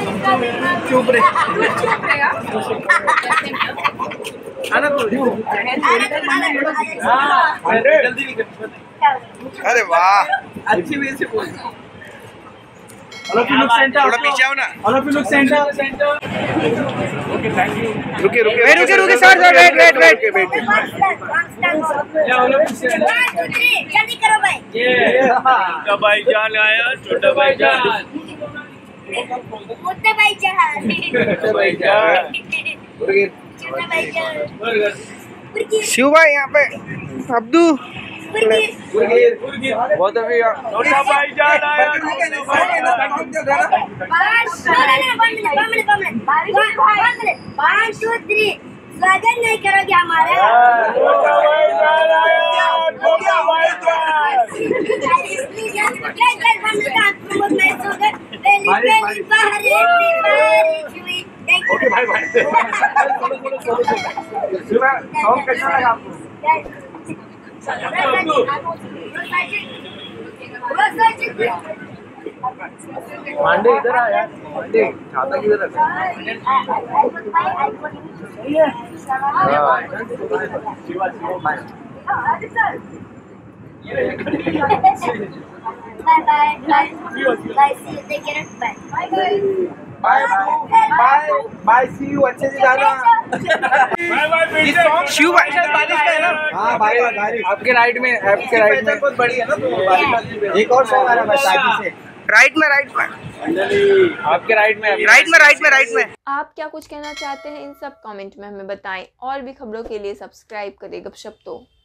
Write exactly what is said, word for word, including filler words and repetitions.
चुप रहे चुप रहे आना तो जल्दी निकल। अरे वाह अच्छी वे से बोल। थोड़ा पीछे आओ ना। Okay thank you. रुके रुके रुके रुके sir sir wait wait wait जल्दी करो भाई। ये छोटा भाई जान आया। छोटा भाई जान छोटा भाई जान छोटा भाई जान छोटा भाई जान शिव भाई यहाँ पे अब्दू बहुत छोटा भाई जान आया। स्वागत नहीं करोगे हमारा। छोटा भाई जान आया। छोटा भाई जान बारिश बारिश ओके भाई भाई सुबह सॉन्ग कैसा लगा आपको? मांडे इधर आ यार। मांडे छाता किधर रखा है? Bye bye bye bye see you take care bye bye bye bye bye see you अच्छे से जाना। bye bye ये सॉन्ग शिव भाई शायद बारिश का है ना? हाँ भाई बारिश आपके राइट में आपके राइट में बहुत बड़ी है ना तो बारिश। एक और सॉन्ग आ रहा है शादी से राइट में राइट में आपके राइट में राइट में राइट में राइट में। आप क्या कुछ कहना चाहते हैं इन सब कमेंट में हमें बताएं और भी खबरों के लिए सब्सक्राइब करें गपशप तो।